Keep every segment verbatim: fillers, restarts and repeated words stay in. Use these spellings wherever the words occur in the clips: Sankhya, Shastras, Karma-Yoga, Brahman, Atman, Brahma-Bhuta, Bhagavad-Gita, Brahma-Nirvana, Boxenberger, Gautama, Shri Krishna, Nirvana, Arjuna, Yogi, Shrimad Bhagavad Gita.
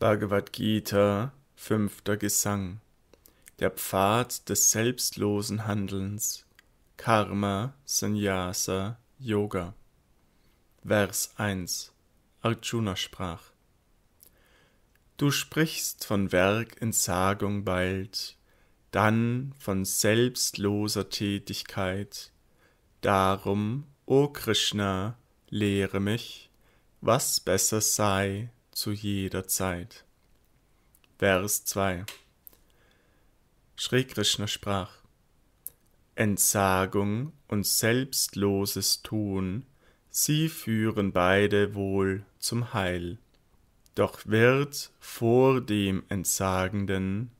Bhagavad-Gita, fünfter Gesang. Der Pfad des selbstlosen Handelns. Karma, Sannyasa, Yoga. Vers eins. Arjuna sprach: Du sprichst von Werkentsagung bald, dann von selbstloser Tätigkeit. Darum, o Krishna, lehre mich, was besser sei zu jeder Zeit. Vers zwei. Shri Krishna sprach: Entsagung und selbstloses Tun, sie führen beide wohl zum Heil. Doch wird vor dem Entsagenden,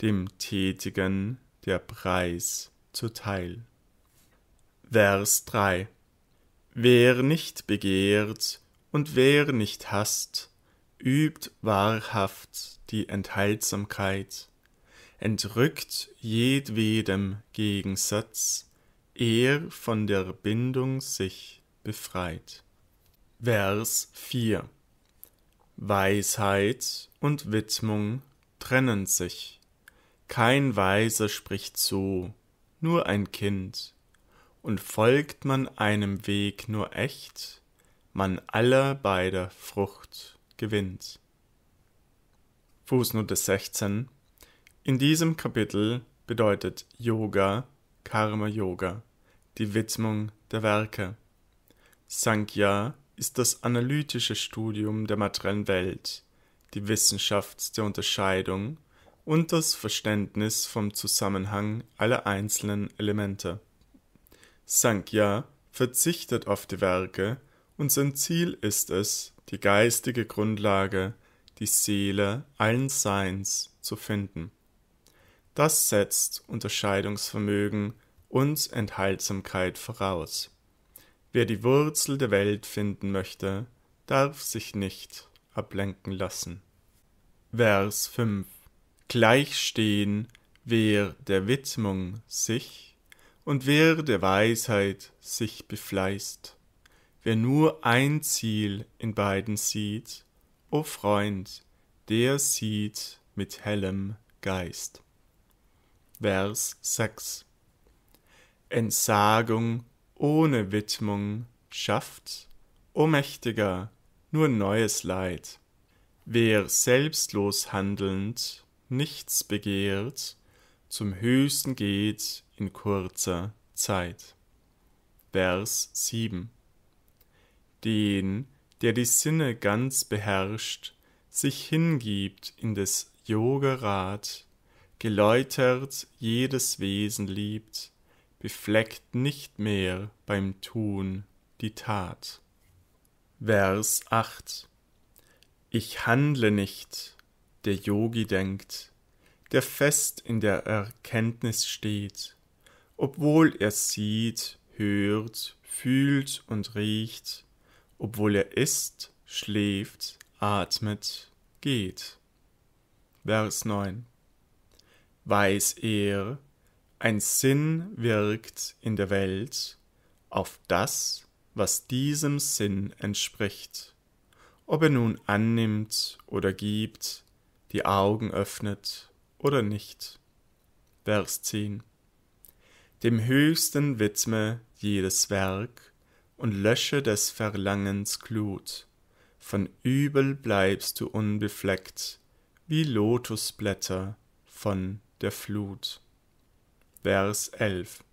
dem Tätigen, der Preis zuteil. Vers drei. Wer nicht begehrt und wer nicht hasst, übt wahrhaft die Enthaltsamkeit, entrückt jedwedem Gegensatz, er von der Bindung sich befreit. Vers vier. Weisheit und Widmung trennen sich. Kein Weiser spricht so, nur ein Kind. Und folgt man einem Weg nur echt, man aller beider Frucht gewinnt. Fußnote sechzehn. In diesem Kapitel bedeutet Yoga, Karma-Yoga, die Widmung der Werke. Sankhya ist das analytische Studium der materiellen Welt, die Wissenschaft der Unterscheidung und das Verständnis vom Zusammenhang aller einzelnen Elemente. Sankhya verzichtet auf die Werke und sein Ziel ist es, die geistige Grundlage, die Seele allen Seins zu finden. Das setzt Unterscheidungsvermögen und Enthaltsamkeit voraus. Wer die Wurzel der Welt finden möchte, darf sich nicht ablenken lassen. Vers fünf. Gleich stehen, wer der Widmung sich und wer der Weisheit sich befleißt. Wer nur ein Ziel in beiden sieht, o Freund, der sieht mit hellem Geist. Vers sechs. Entsagung ohne Widmung schafft, o Mächtiger, nur neues Leid. Wer selbstlos handelnd, nichts begehrt, zum Höchsten geht in kurzer Zeit. Vers sieben. Den, der die Sinne ganz beherrscht, sich hingibt in des Yoga-Rat, geläutert jedes Wesen liebt, befleckt nicht mehr beim Tun die Tat. Vers acht. Ich handle nicht, der Yogi denkt, der fest in der Erkenntnis steht, obwohl er sieht, hört, fühlt und riecht, obwohl er isst, schläft, atmet, geht. Vers neun. Weiß er, ein Sinn wirkt in der Welt auf das, was diesem Sinn entspricht. Ob er nun annimmt oder gibt, die Augen öffnet oder nicht. Vers zehn. Dem Höchsten widme jedes Werk und lösche des Verlangens Glut. Von Übel bleibst du unbefleckt, wie Lotusblätter von der Flut. Vers elf.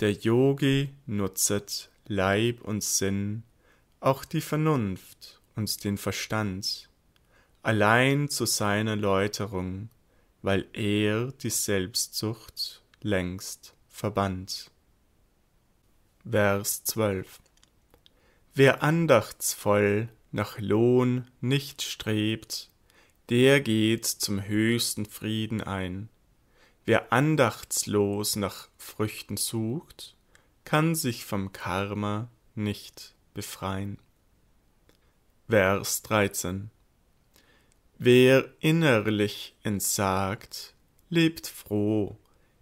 Der Yogi nutzet Leib und Sinn, auch die Vernunft und den Verstand, allein zu seiner Läuterung, weil er die Selbstsucht längst verbannt. Vers zwölf. Wer andachtsvoll nach Lohn nicht strebt, der geht zum höchsten Frieden ein. Wer andachtslos nach Früchten sucht, kann sich vom Karma nicht befreien. Vers dreizehn. Wer innerlich entsagt, lebt froh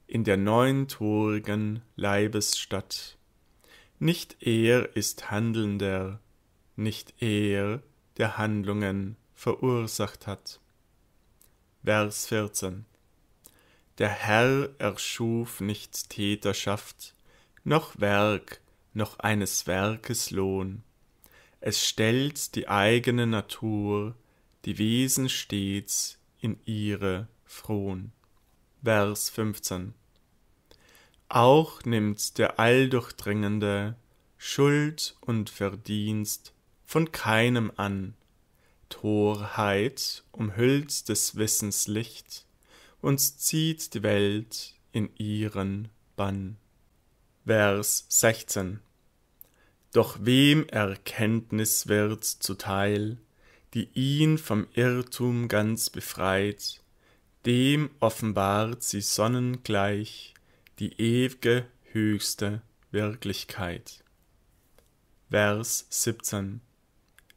in der neuntorigen Leibesstadt. Nicht er ist Handelnder, nicht er, der Handlungen verursacht hat. Vers vierzehn. Der Herr erschuf nicht Täterschaft, noch Werk, noch eines Werkes Lohn. Es stellt die eigene Natur, die Wesen stets in ihre frohn. Vers fünfzehn. Auch nimmt der Alldurchdringende Schuld und Verdienst von keinem an. Torheit umhüllt des Wissens Licht und zieht die Welt in ihren Bann. Vers sechzehn. Doch wem Erkenntnis wird zuteil, die ihn vom Irrtum ganz befreit, dem offenbart sie sonnengleich die ew'ge höchste Wirklichkeit. Vers siebzehn.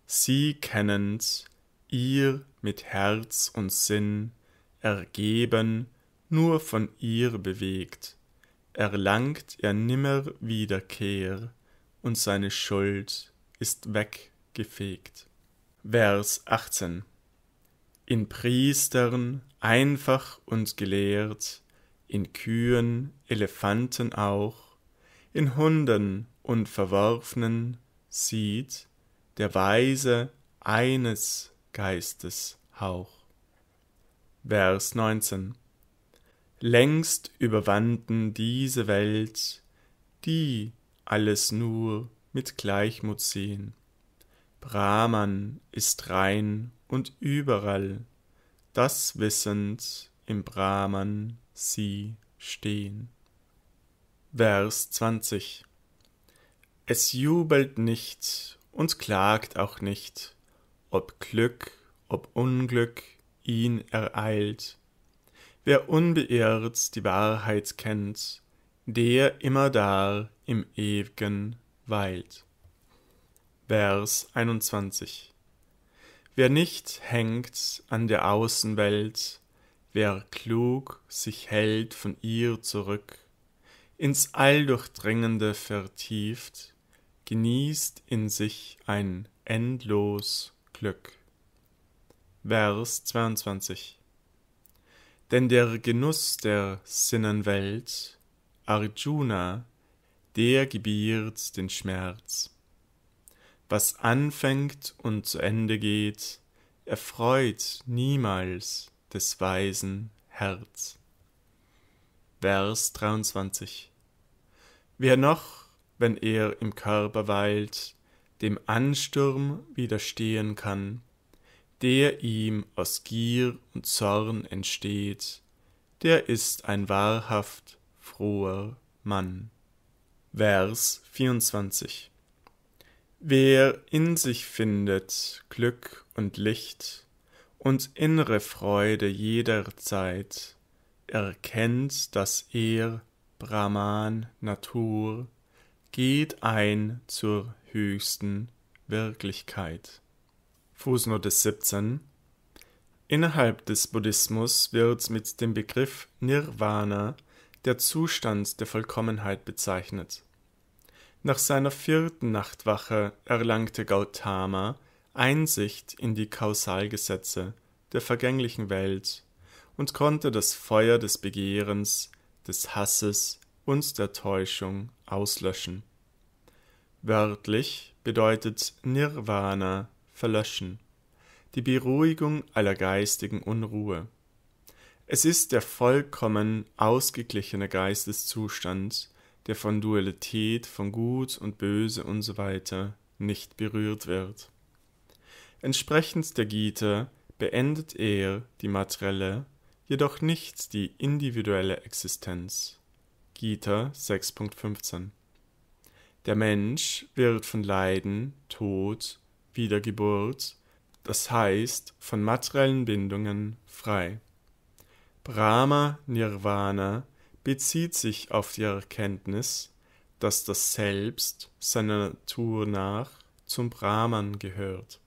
Sie kennend, ihr mit Herz und Sinn, ergeben, nur von ihr bewegt, erlangt er nimmer Wiederkehr, und seine Schuld ist weggefegt. Vers achtzehn. In Priestern einfach und gelehrt, in Kühen, Elefanten auch, in Hunden und Verworfenen sieht der Weise eines Geistes Hauch. Vers neunzehn. Längst überwanden diese Welt, die alles nur mit Gleichmut sehen. Brahman ist rein und überall, das wissend im Brahman sie stehen. Vers zwanzig. Es jubelt nicht und klagt auch nicht, ob Glück, ob Unglück ihn ereilt. Wer unbeirrt die Wahrheit kennt, der immerdar im Ew'gen weilt. Vers einundzwanzig. Wer nicht hängt an der Außenwelt, wer klug sich hält von ihr zurück, ins Alldurchdringende vertieft, genießt in sich ein endlos Glück. Vers zweiundzwanzig. Denn der Genuss der Sinnenwelt, Arjuna, der gebiert den Schmerz. Was anfängt und zu Ende geht, erfreut niemals des weisen Herz. Vers dreiundzwanzig. Wer noch, wenn er im Körper weilt, dem Ansturm widerstehen kann, der ihm aus Gier und Zorn entsteht, der ist ein wahrhaft froher Mann. Vers vierundzwanzig. Wer in sich findet Glück und Licht und innere Freude jederzeit, erkennt, dass er Brahman Natur, geht ein zur höchsten Wirklichkeit. Fußnote siebzehn. Innerhalb des Buddhismus wird mit dem Begriff Nirvana der Zustand der Vollkommenheit bezeichnet. Nach seiner vierten Nachtwache erlangte Gautama Einsicht in die Kausalgesetze der vergänglichen Welt und konnte das Feuer des Begehrens, des Hasses und der Täuschung auslöschen. Wörtlich bedeutet Nirvana verlöschen, die Beruhigung aller geistigen Unruhe. Es ist der vollkommen ausgeglichene Geisteszustand, der von Dualität, von Gut und Böse usw. nicht berührt wird. Entsprechend der Gita beendet er die materielle, jedoch nicht die individuelle Existenz. Gita sechs Punkt fünfzehn. Der Mensch wird von Leiden, Tod, Wiedergeburt, das heißt von materiellen Bindungen, frei. Brahma-Nirvana bezieht sich auf die Erkenntnis, dass das Selbst seiner Natur nach zum Brahman gehört.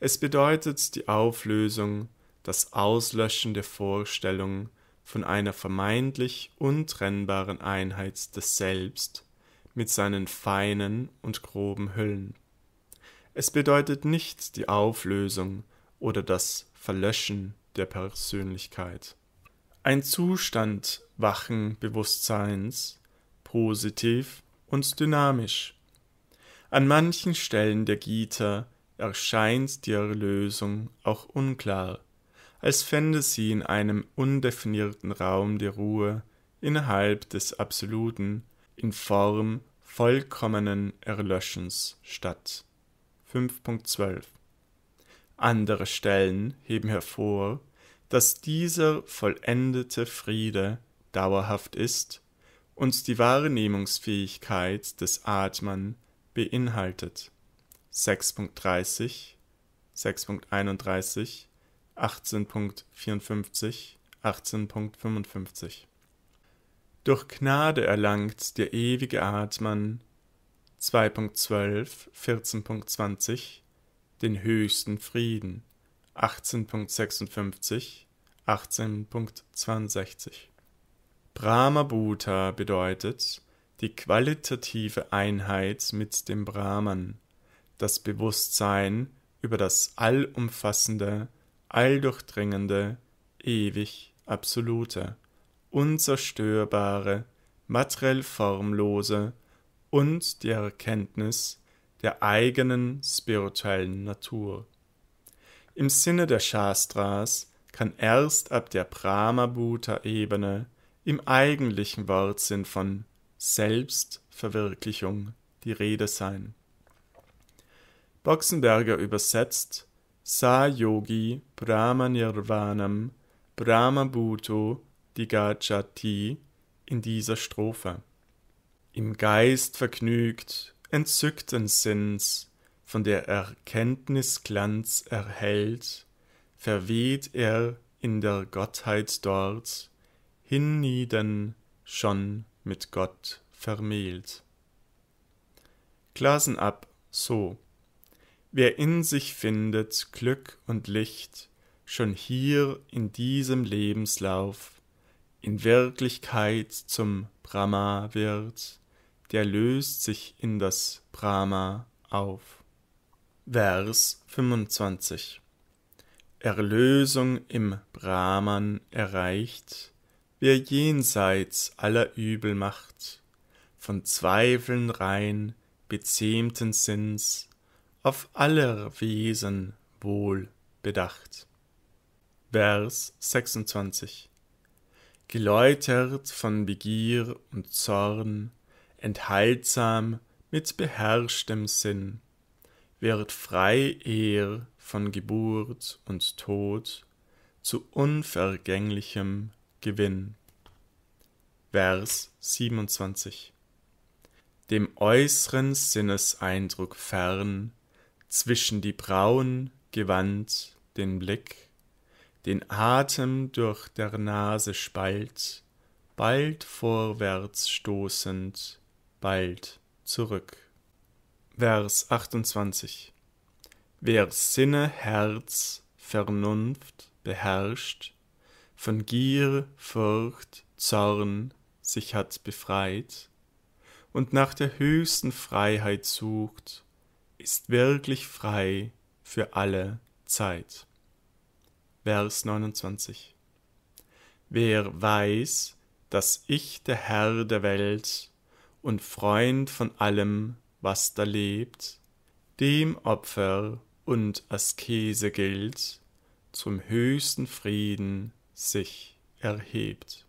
Es bedeutet die Auflösung, das Auslöschen der Vorstellung von einer vermeintlich untrennbaren Einheit des Selbst mit seinen feinen und groben Hüllen. Es bedeutet nicht die Auflösung oder das Verlöschen der Persönlichkeit. Ein Zustand wachen Bewusstseins, positiv und dynamisch. An manchen Stellen der Gita erscheint die Erlösung auch unklar, als fände sie in einem undefinierten Raum der Ruhe innerhalb des Absoluten in Form vollkommenen Erlöschens statt. fünf Punkt zwölf. Andere Stellen heben hervor, dass dieser vollendete Friede dauerhaft ist und die Wahrnehmungsfähigkeit des Atman beinhaltet. sechs Punkt dreißig, sechs Punkt einunddreißig, achtzehn Punkt vierundfünfzig, achtzehn Punkt fünfundfünfzig. Durch Gnade erlangt der ewige Atman zwei Punkt zwölf, vierzehn Punkt zwanzig den höchsten Frieden, achtzehn Punkt sechsundfünfzig, achtzehn Punkt zweiundsechzig. Brahma-Bhuta bedeutet die qualitative Einheit mit dem Brahman, das Bewusstsein über das allumfassende, alldurchdringende, ewig absolute, unzerstörbare, materiell formlose und die Erkenntnis der eigenen spirituellen Natur. Im Sinne der Shastras kann erst ab der Brahma-Bhuta-Ebene im eigentlichen Wortsinn von Selbstverwirklichung die Rede sein. Boxenberger übersetzt: Sa Yogi Brahma-Nirvanam Brahma-Bhuto Digacati in dieser Strophe. Im Geist vergnügt, entzückten Sinns, von der Erkenntnis Glanz erhellt, verweht er in der Gottheit dort, hienieden schon mit Gott vermählt. Glasen ab so: Wer in sich findet Glück und Licht, schon hier in diesem Lebenslauf, in Wirklichkeit zum Brahma wird, der löst sich in das Brahma auf. Vers fünfundzwanzig. Erlösung im Brahman erreicht, wer jenseits aller Übel macht, von Zweifeln rein, bezähmten Sinns, auf aller Wesen wohl bedacht. Vers sechsundzwanzig. Geläutert von Begier und Zorn, enthaltsam mit beherrschtem Sinn, wird frei er von Geburt und Tod zu unvergänglichem Gewinn. Vers siebenundzwanzig. Dem äußeren Sinneseindruck fern, zwischen die Brauen gewandt den Blick, den Atem durch der Nase spalt, bald vorwärts stoßend, bald zurück. Vers achtundzwanzig. Wer Sinne, Herz, Vernunft beherrscht, von Gier, Furcht, Zorn sich hat befreit und nach der höchsten Freiheit sucht, ist wirklich frei für alle Zeit. Vers neunundzwanzig. Wer weiß, dass ich der Herr der Welt und Freund von allem, was da lebt, dem Opfer und Askese gilt, zum höchsten Frieden sich erhebt.